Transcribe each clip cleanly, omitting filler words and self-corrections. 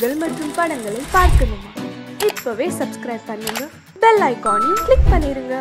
நிகழ்ச்சிகள் மற்றும் படங்களை பார்க்கணுமா? இப்பவே சப்ஸ்கிரைப் பண்ணுங்க, பெல் ஐகானையும் கிளிக் பண்ணிருங்க.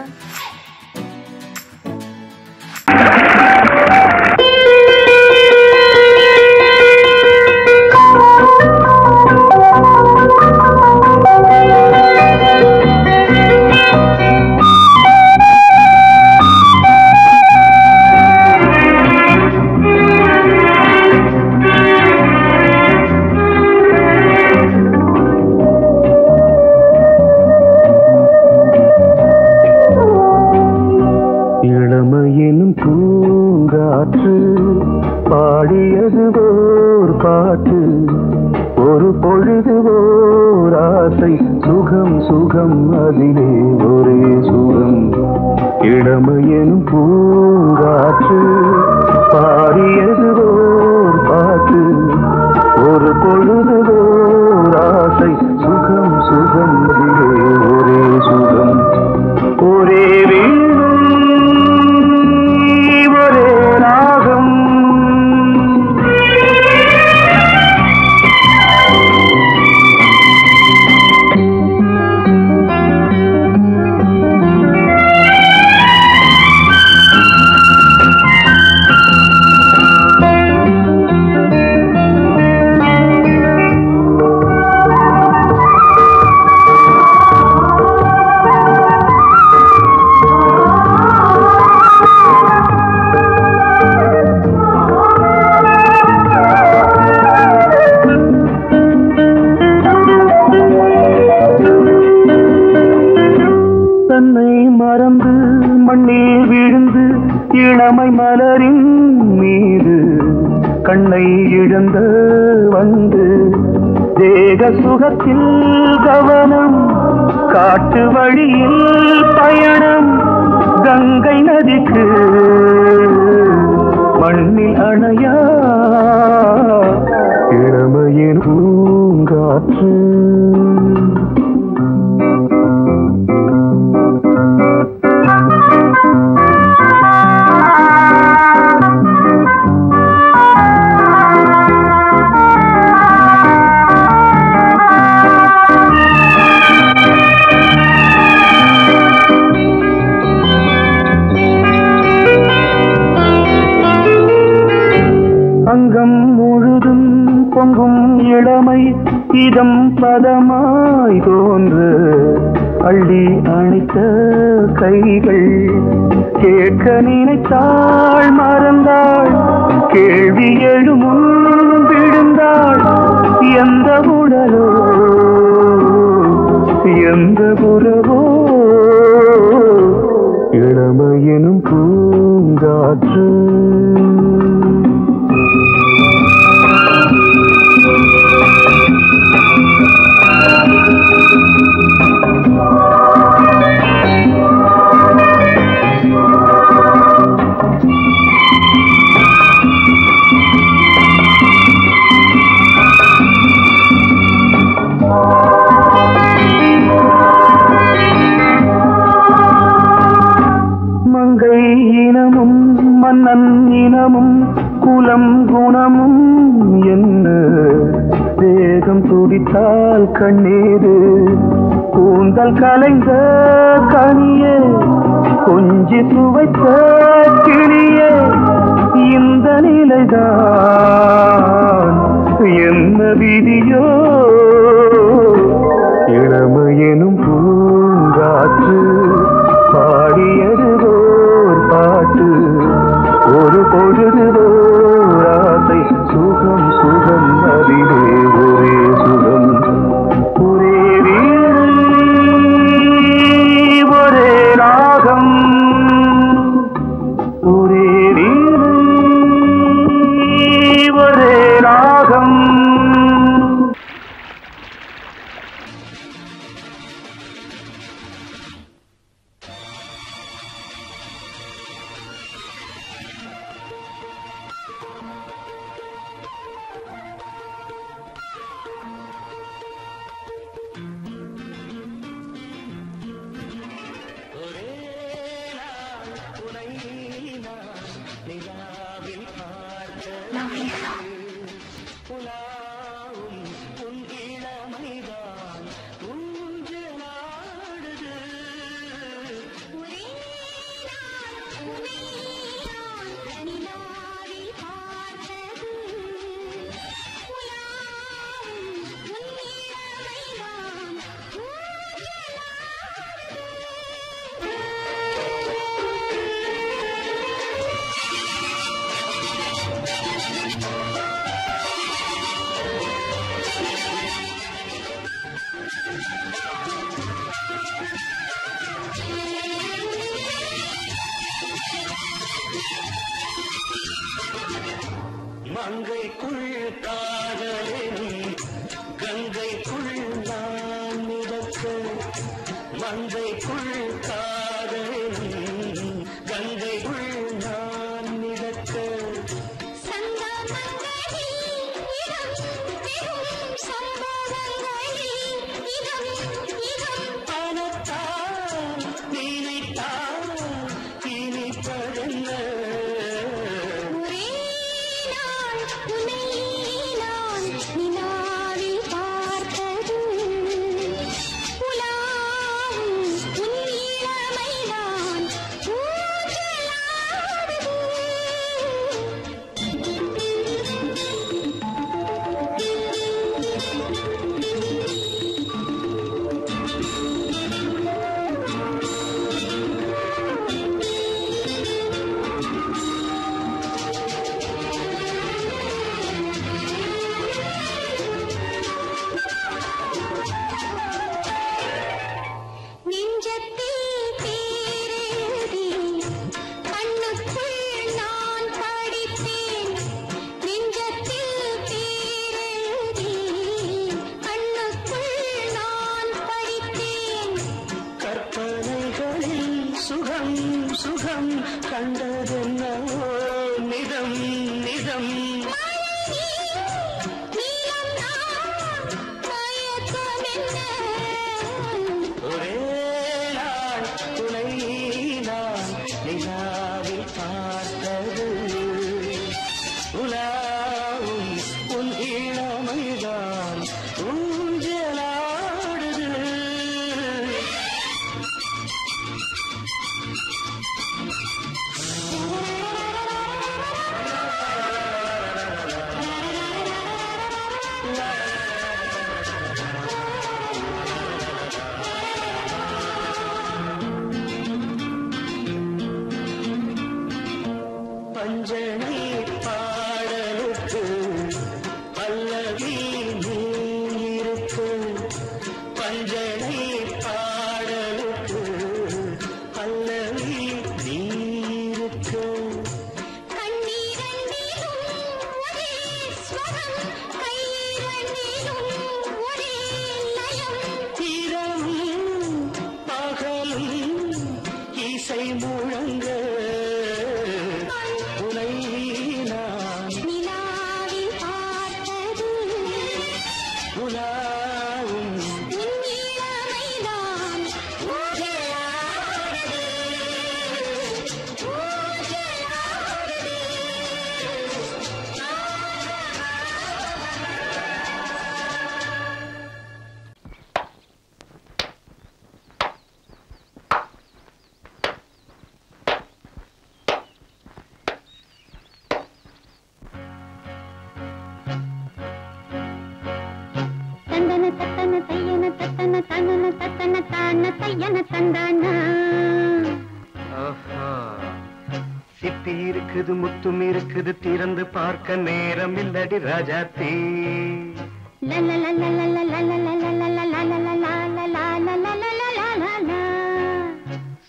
ராஜாத்தி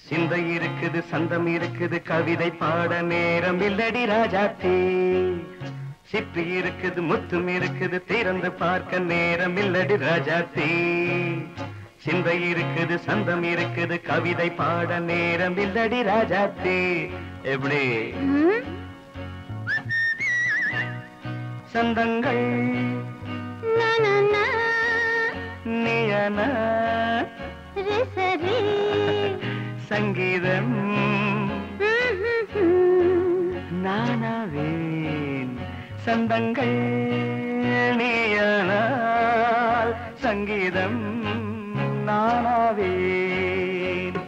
சிந்தை இருக்குது சந்தம் இருக்குது கவிதை பாட நேரம் இல்லடி ராஜாத்தி சிப்பி இருக்குது முத்தும் இருக்குது திறந்து பார்க்க நேரம் இல்லடி ராஜாத்தி சிந்தை இருக்குது சந்தம் இருக்குது கவிதை பாட நேரம் இல்லடி ராஜாத்தி எப்படி சந்தங்கள் நியன சங்கீதம் நானாவேன் சந்தங்கள் நியனால் சங்கீதம் நானாவேன்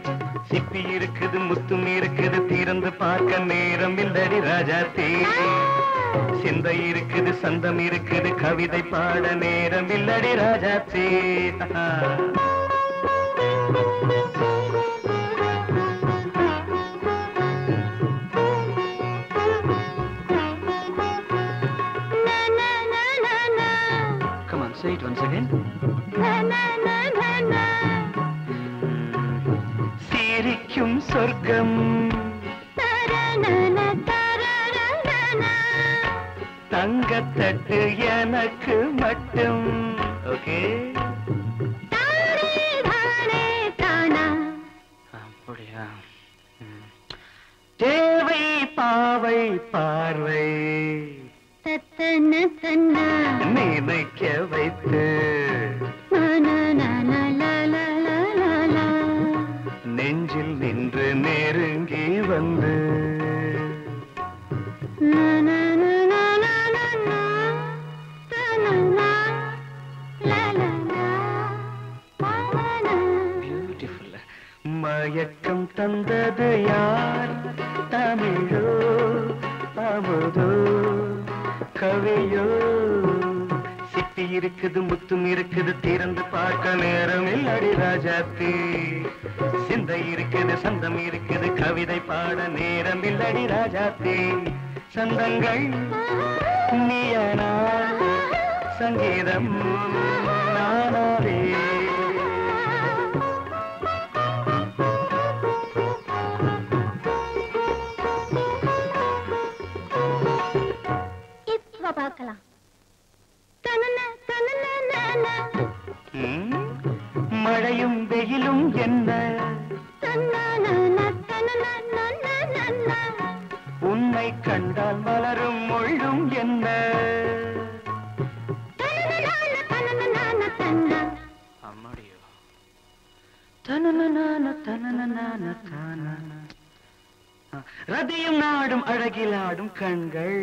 சிப்பி இருக்குது முத்தும் இருக்குது திறந்து பார்க்க நேரம் இல்லடி ராஜாத்தே சிந்தை இருக்குது சந்தம் இருக்குது கவிதை பாட நேரம் இல்லடி Rajathi Come on, say it once again. சீரிக்கும் சொர்க்கம் தங்கத்தட்டு எனக்கு மட்டும் ஓகே தானே தானா பாவை பார்வை தத்தன தன்னா நினைக்க வைத்து நெஞ்சில் நின்று நெருங்கி வந்து மயக்கம் தந்தது யார் தமிழோ அமுதோ கவியோ சிட்டி இருக்குது முத்தும் இருக்குது திறந்து பார்க்க நேரம் இல்லடி ராஜாத்தி சிந்தை இருக்குது சந்தம் இருக்குது கவிதை பாட நேரம் இல்லடி ராஜாத்தி சந்தங்கள் நீயானா சங்கீதம் நானாவே பார்க்கலாம் மழையும் வெயிலும் என்ன உன்னை கண்டால் மலரும் முள்ளும் என்ன அம்மாடியோ தனனன தனனன தான ரதியும் நாடும் அழகிலாடும் கண்கள்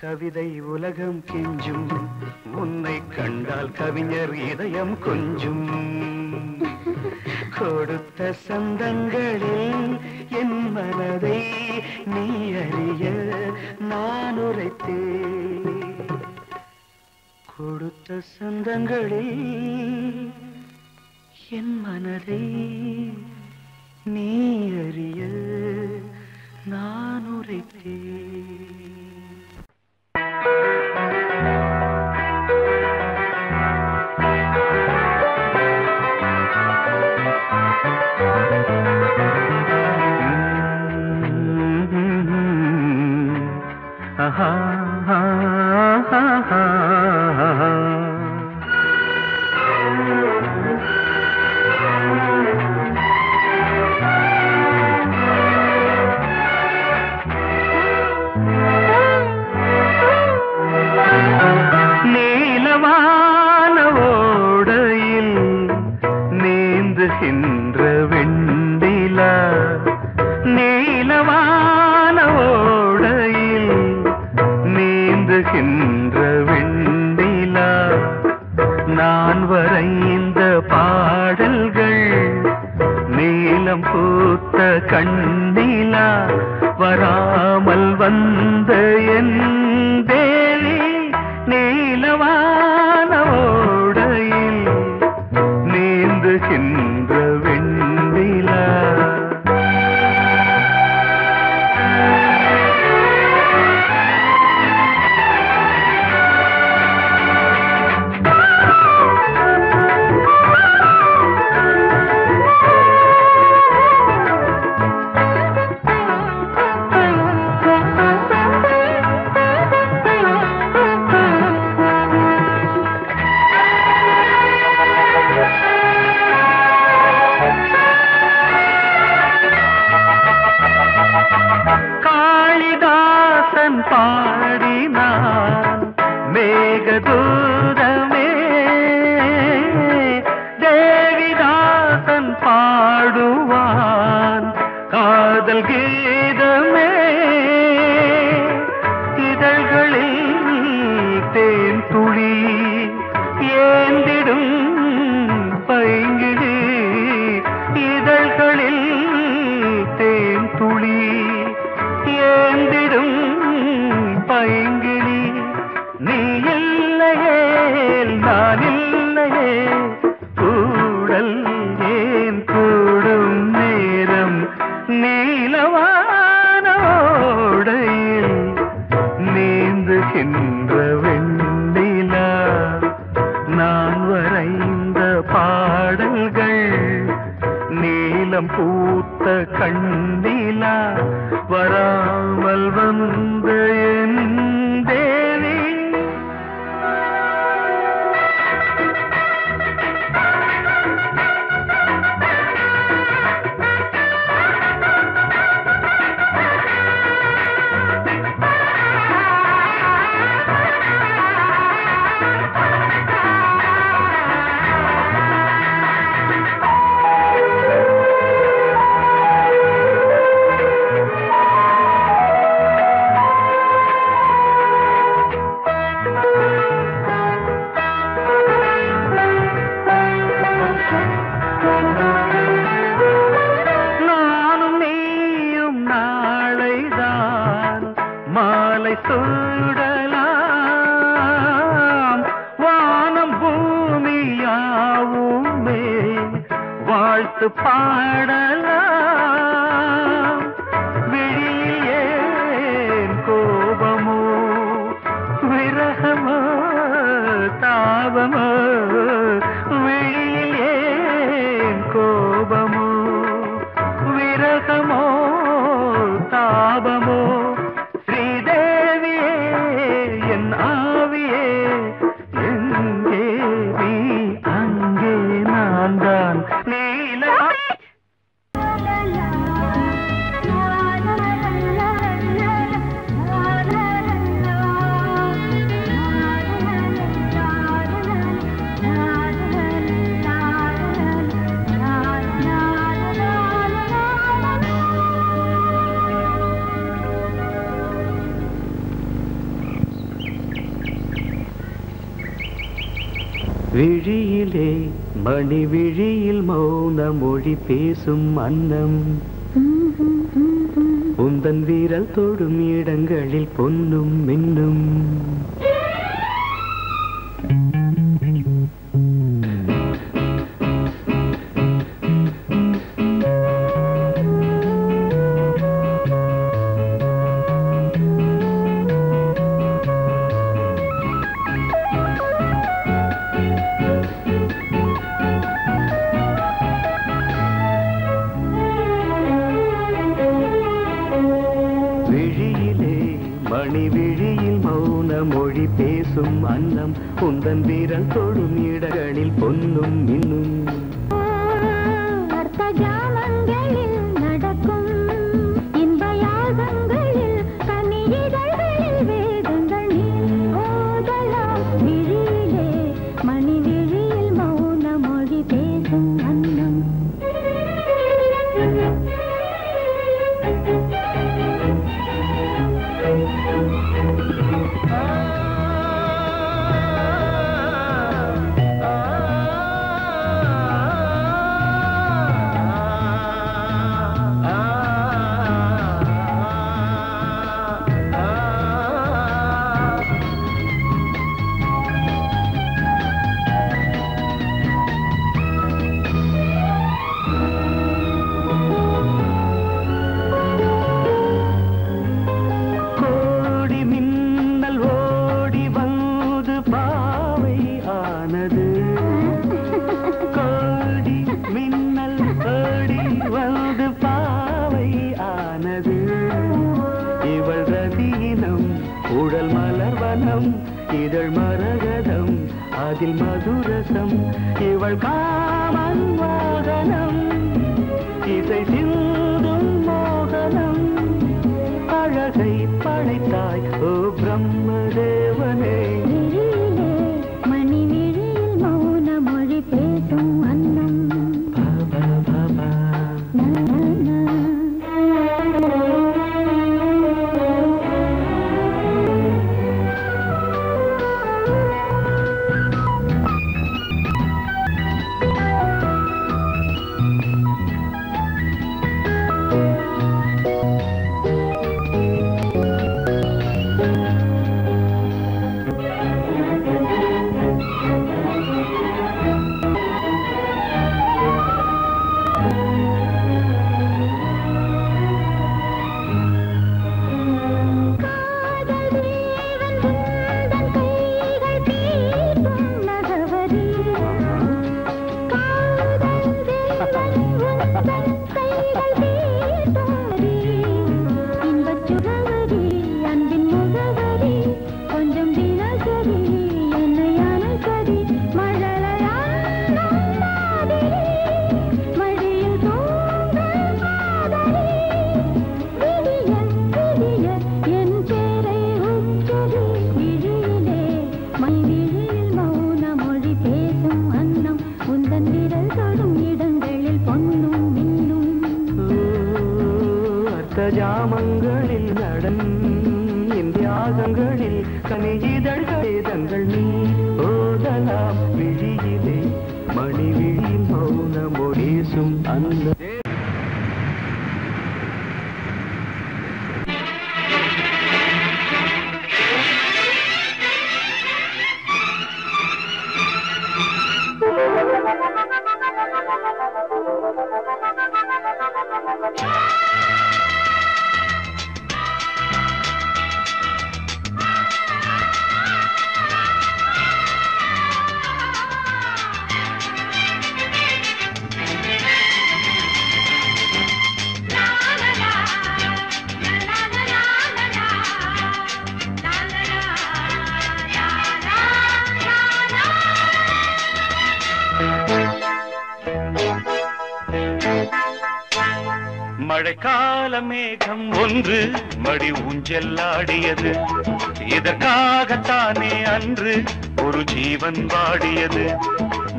கவிதை உலகம் கெஞ்சும் உன்னை கண்டால் கவிஞர் இதயம் கொஞ்சும் கொடுத்த சந்தங்களில் என் மனதை நீ அறிய நான் உரைத்தேன் கொடுத்த சந்தங்களில் என் மனதை நீ அறிய நான் உரைத்தேன் வாழ்த்து பாடலாம். வெளியே கோபமோ விரகமோ தாபமோ, வெளியே கோபமோ விரகமோ தாபமோ, ஸ்ரீதேவியே என் ஆவியே எங்கே நீ அங்கே நான் தான் நீலா. விழியிலே மணி விழியில் மௌன மொழி பேசும் அன்னம், உந்தன் வீரல் தொடும் இடங்களில் பொன்னும் மின்னும். உந்தன் வீரன் தொடும் இடங்களில் பொன்னும் மின்னும். மழைக்கால மேகம் ஒன்று மடி ஊஞ்சலாடியது, இதற்காகத்தானே அன்று ஒரு ஜீவன் வாடியது.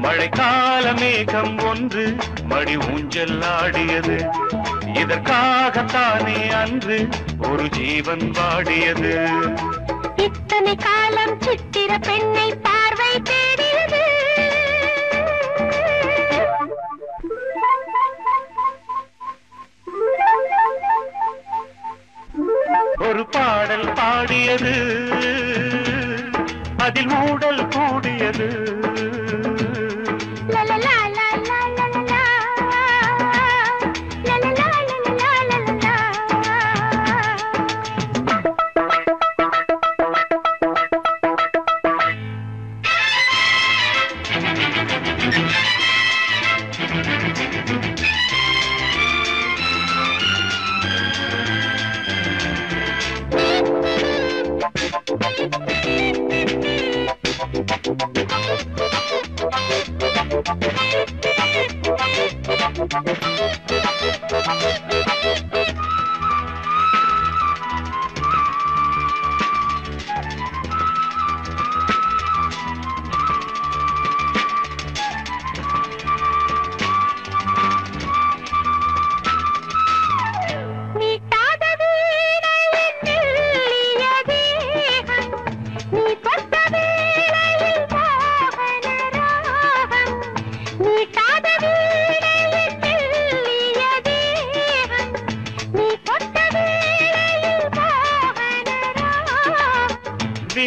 மழைக்கால மேகம் ஒன்று மடி ஊஞ்சலாடியது, இதற்காகத்தானே அன்று ஒரு ஜீவன் வாடியது. இத்தனை காலம் சித்திர பெண்ணை பார்வை தேடியது, ஒரு பாடல் பாடியது, அதில் மூடல் கூடியது.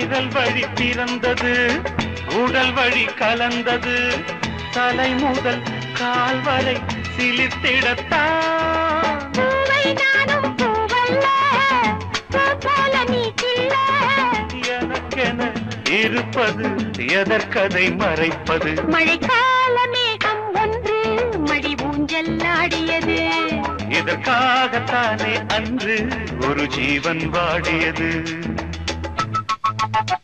விரல் வழி பிறந்தது, உடல் வழி கலந்தது, தலை முதல் கால் வரை சிலிர்த்திடத்தான் எனக்கென இருப்பது எதற்கதை மறைப்பது. மழைக்கால மேகம் ஒன்று மடி ஊஞ்சலாடியது, இதற்காகத்தானே அன்று ஒரு ஜீவன் வாடியது.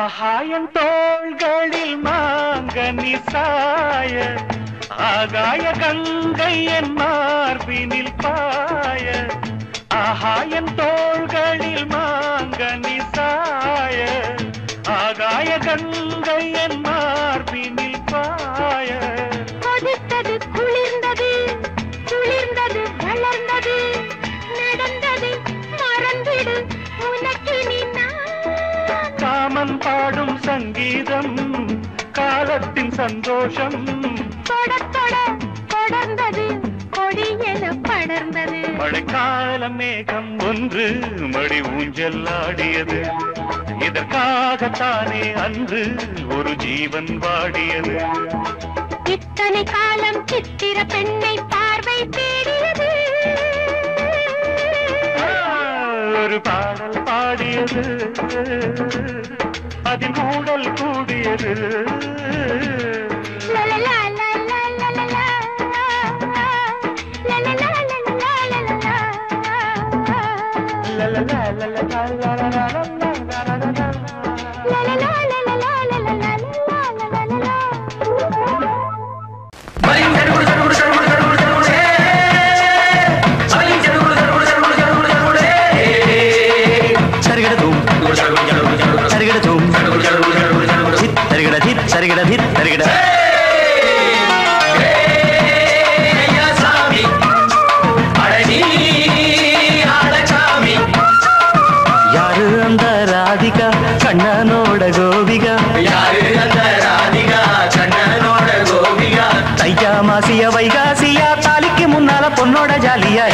ஆகாயன் தோள்களில் மாங்கனி சாய, ஆகாய கங்கையன் மார்பினில் பாய. ஆகாயன் தோள்களில் மாங்கனி சாய, ஆகாய கங்கையன் மார்பினில் பாய. கொதித்தது குளிர்ந்தது, குளிர்ந்தது வளர்ந்தது, நடந்தது மறந்திடு உனக்கினி நான். காமன் பாடும் சங்கீதம் காலத்தின் சந்தோஷம், தொடர்ந்தது கொடியென படர்ந்தது. மழைக்கால மேகம் ஒன்று மடி ஊஞ்சலாடியது, இதற்காகத்தானே அன்று ஒரு ஜீவன் வாடியது. இத்தனை காலம் சித்திர பெண்ணை பார்வை தேடியது, ஒரு பாடல் பாடியது, அதில் மூடல் கூடியது. தையாமாசியா வைகாசியா தாலிக்கு முன்னால பொன்னோட ஜாலியா.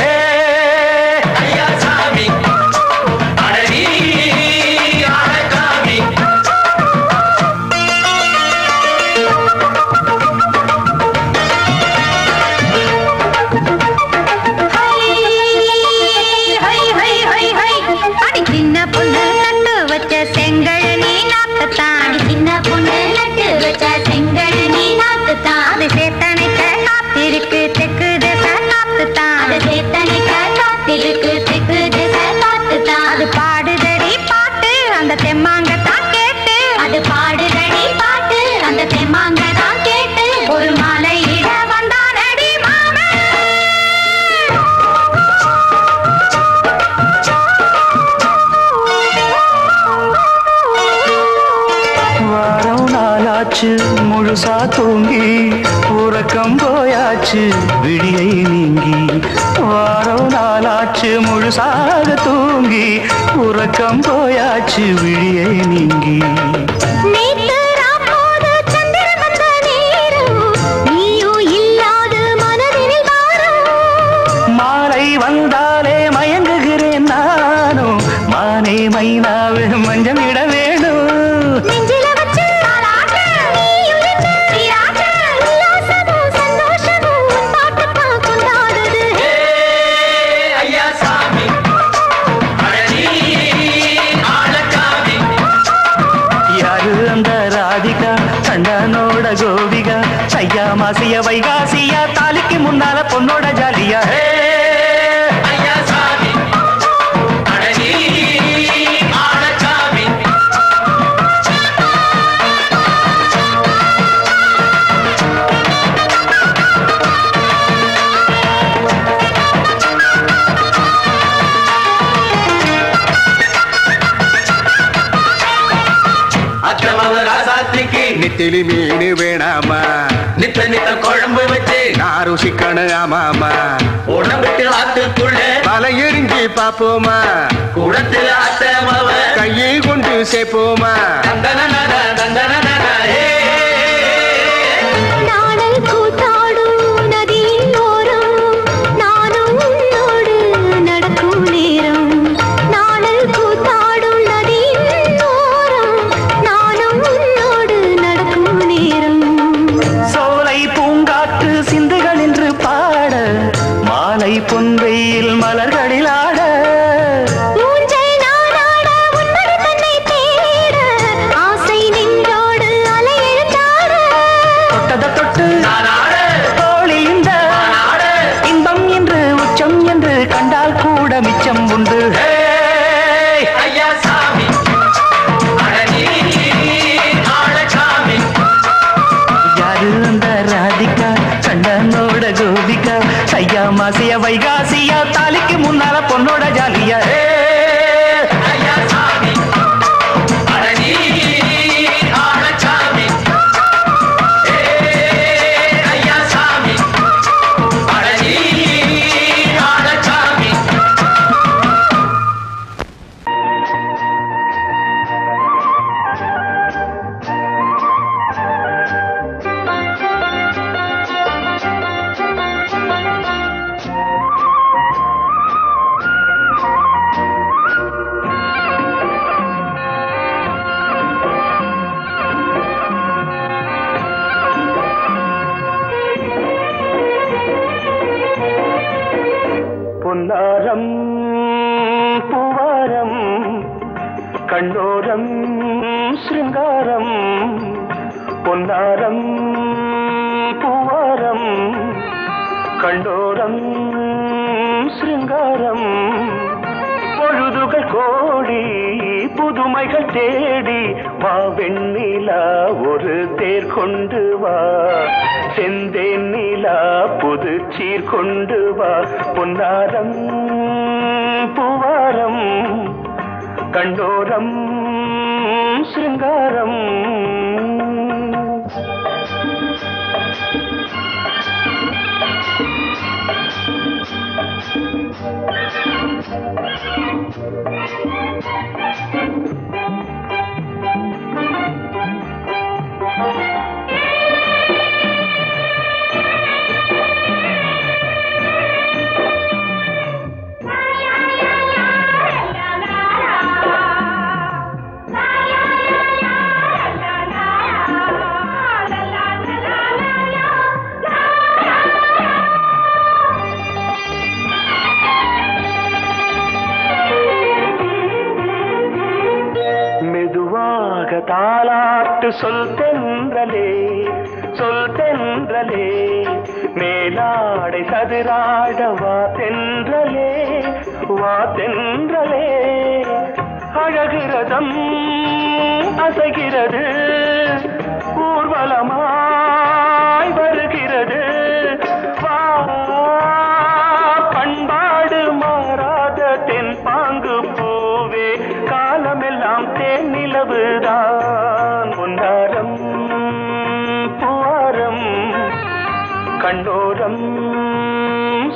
கண்ணோரம்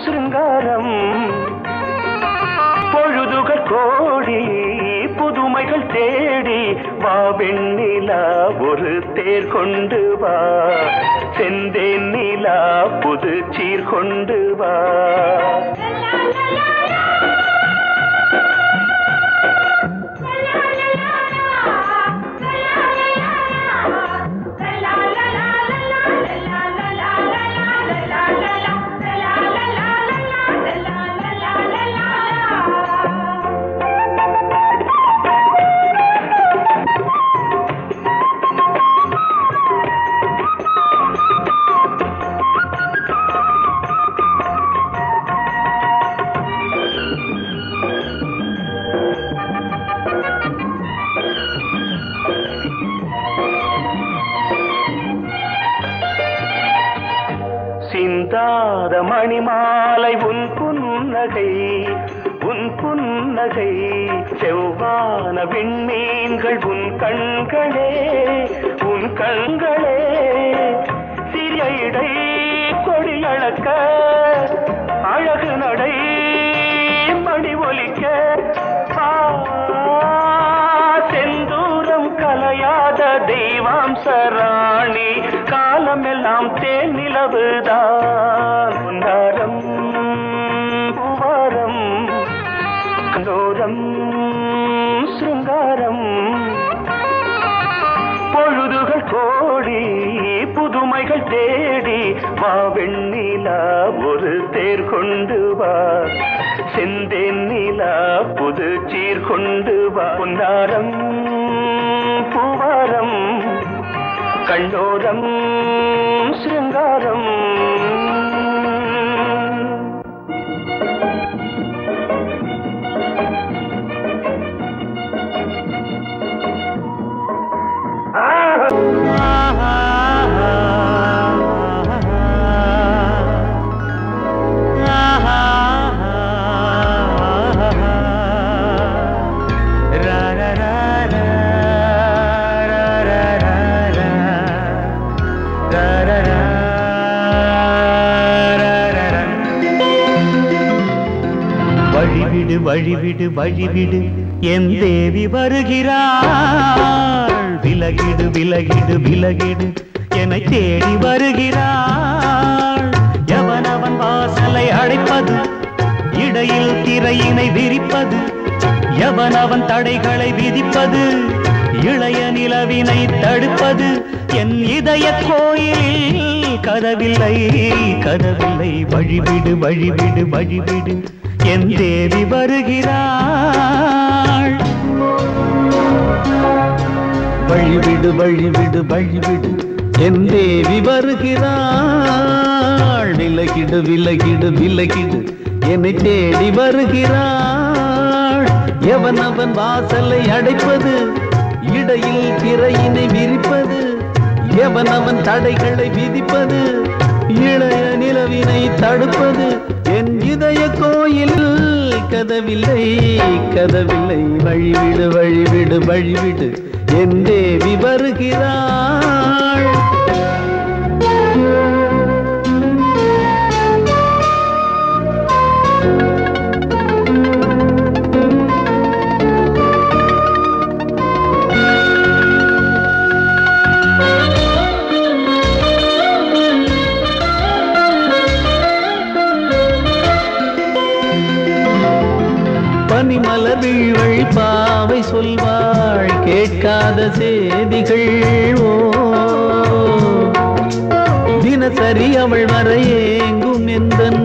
சிங்காரம் பொழுதுகள் கோடி புதுமைகள் தேடி வா வெண்ணிலா ஒரு தேர் கொண்டு வா செந்தேனிலா புது சீர் கொண்டு வா மணிமாலை உன் புன்னகை செவ்வான விண்மீன்கள் உன் கண்களே சிறிய இடை கொடி அளக்க அழகு நடை மணி ஒலிக்க செந்தூரம் கலையாத தெய்வாம் சராணி காலமெல்லாம் தேன் நிலவுதான் சிங்காரம் பொழுதுகள் கோடி புதுமைகள் தேடி வா வெண்ணிலா ஒரு தேர் கொண்டு வா செந்தேனிலா புது சீர் கொண்டு வா பொன்னாரம் பூவாரம் கண்ணோரம் சிங்காரம் வழிவிடு வழிவிடு என் தேவி வருகிறாள் விலகிடு விலகிடு விலகிடு என்னை தேடி வருகிறாள் எவனவன் வாசலை அடைப்பது இடையில் திரையினை விரிப்பது எவனவன் தடைகளை விதிப்பது இளைய நிலவினை தடுப்பது என் இதய கோயிலில் கதவில்லை கதவில்லை வழிவிடு வழிவிடு வழிவிடு என் தேவி வருகிறாள் வழிவிடு வழிவிடு வழிவிடு என் தேவி வருகிறாள் விலகிடு விலகிடு விலகிடு என்னை தேடி வருகிறாள் எவன் அவன் வாசலை அடைப்பது இடையில் திரையினை விரிப்பது எவன் அவன் தடைகளை விதிப்பது இளைய நிலவினை தடுப்பது என் இதய கோயில் கதவில்லை கதவில்லை வழிவிடு வழிவிடு வழிவிடு என் தேவி வருகிறாள் பனிமலவிழ்வள் பாவை சொல்வாள் கேட்காத செய்திகள் ஓ தினசரி அவள் வர ஏங்கும் எந்தன்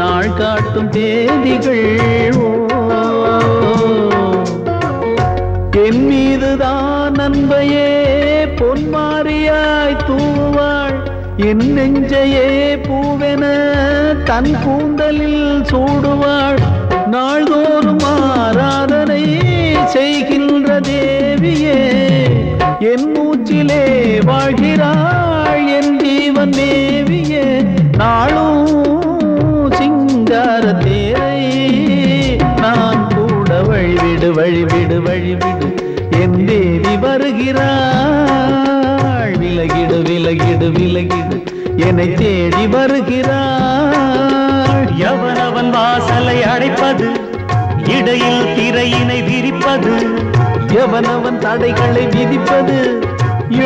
நாள் காட்டும் தேதிகள் ஓ என் மீதுதான் அன்பையே பொன்மாரியாய் தூவாள் என் நெஞ்சையே பூவென தன் கூந்தலில் சூடுவாள் நாள்தோறும் ஆராதனை செய்கின்ற தேவியே என் மூச்சிலே வாழ்கிறாள் என் ஜீவன் தேவியே நாளும் சிங்கார தேரை நான் கூட வழிவிடு வழிவிடு வழிவிடு என் தேவி வருகிறாள் விலகிடு விலகிடு விலகிடு என்னை தேடி வருகிறாள். எவனவன் வாசலை அடைப்பது, இடையில் திரையினை விரிப்பது, எவனவன் தடைகளை விதிப்பது,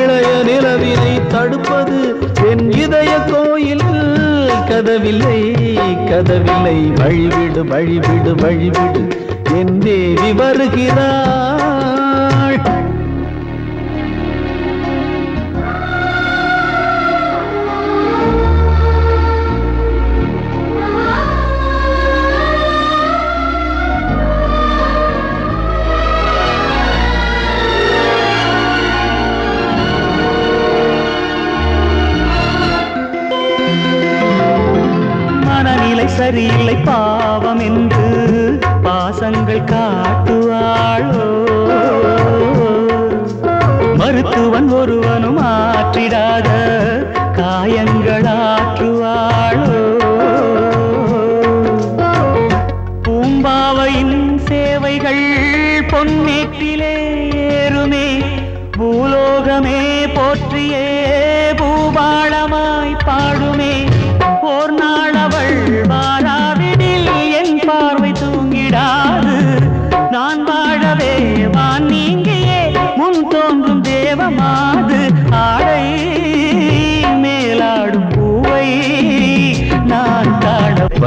இளைய நிலவினை தடுப்பது, என் இதய கோயில் கதவில்லை கதவில்லை. வழிவிடு வழிவிடு வழிவிடு, என் தேவி வருகிறாள். சரியில்லை பாவம் என்று பாசங்கள் காட்டுவாளோ, மருத்துவன் ஒருவனும் ஆற்றிடாத காயங்கள் ஆற்றுவாளோ. பூம்பாவையின் சேவைகள் பொன்னீட்டிலே ஏறுமே, பூலோகமே போற்றியே பூபாளமாய் பாடுமே.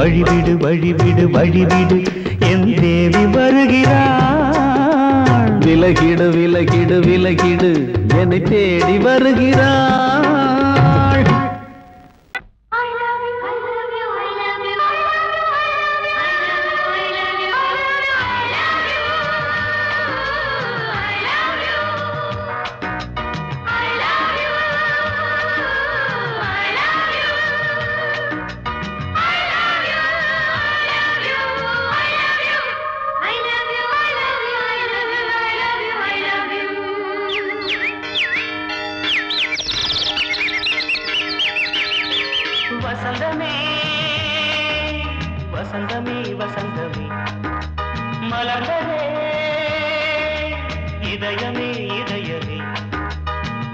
வழிவிடு வழிவிடு வழிவிடு, என் தேவி வருகிறாள். விலகிடு விலகிடு விலகிடு, என்னை தேடி வருகிறாள். வசந்தமே வசந்தமே மலர்ந்ததே இதயமே இதயமே,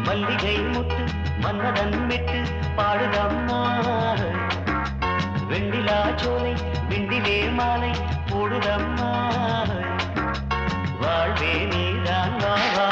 மல்லிகை முத்து மன்னதன் விட்டு பாடுதம்மா. வெண்ணிலா சோலை வெண்ணிலே மாலை போடுதம்மா. வாழ்வே நீதான் வாவா,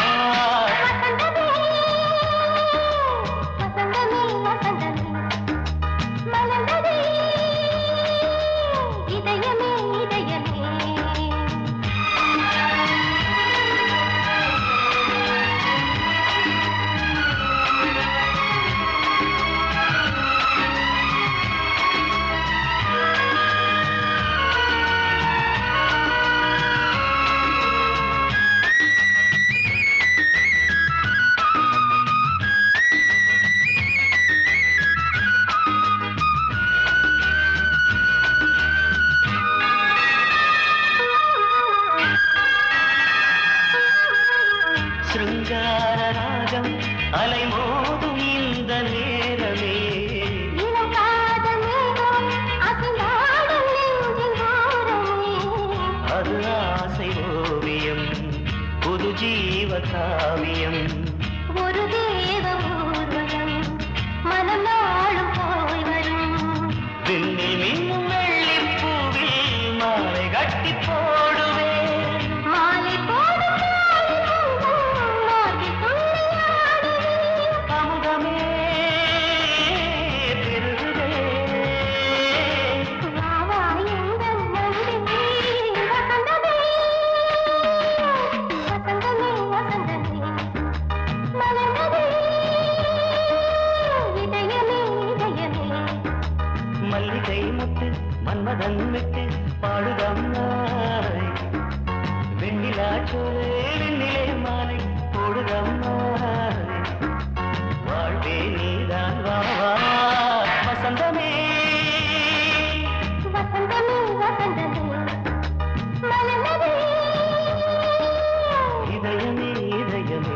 ஒரு தேவ ஊர்வலம் மனம் நாளும் போய் வரும். விண்ணில் மின்னும் வெள்ளி பூவில் மாலை கட்டி போடுவேன். மாலை போடுவேன் அமுதமே மன்மதன் விட்டு பாடுதம்மா. வெண்ணிலா சோலை வெண்ணிலே மாலை போடுதம்மா. வாழ்வே நீதான் வாவா, வசந்தமே வசந்தமே வசந்தமே மலர்ந்ததே இதயமே இதயமே.